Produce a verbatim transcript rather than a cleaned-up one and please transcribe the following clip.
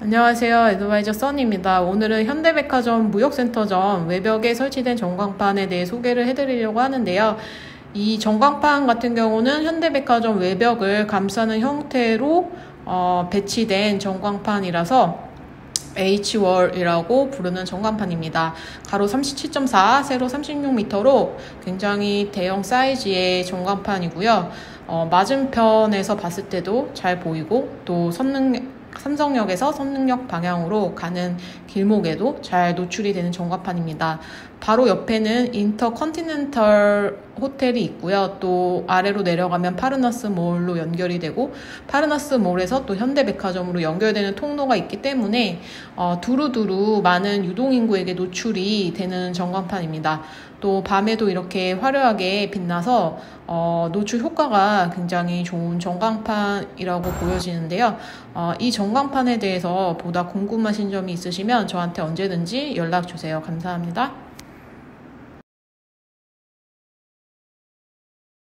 안녕하세요. 애드바이저 써니입니다. 오늘은 현대백화점 무역센터점 외벽에 설치된 전광판에 대해 소개를 해드리려고 하는데요. 이 전광판 같은 경우는 현대백화점 외벽을 감싸는 형태로 어, 배치된 전광판이라서 H월이라고 부르는 전광판입니다. 가로 삼십칠 점 사, 세로 삼십육 미터로 굉장히 대형 사이즈의 전광판이고요. 어, 맞은편에서 봤을 때도 잘 보이고 또 선릉 삼성역에서 선릉역 방향으로 가는 길목에도 잘 노출이 되는 전광판입니다. 바로 옆에는 인터컨티넨털 호텔이 있고요. 또 아래로 내려가면 파르나스 몰로 연결이 되고 파르나스 몰에서 또 현대백화점으로 연결되는 통로가 있기 때문에 어, 두루두루 많은 유동인구에게 노출이 되는 전광판입니다. 또 밤에도 이렇게 화려하게 빛나서 어, 노출 효과가 굉장히 좋은 전광판이라고 보여지는데요. 어, 이 전광판에 대해서 보다 궁금하신 점이 있으시면 저한테 언제든지 연락주세요. 감사합니다.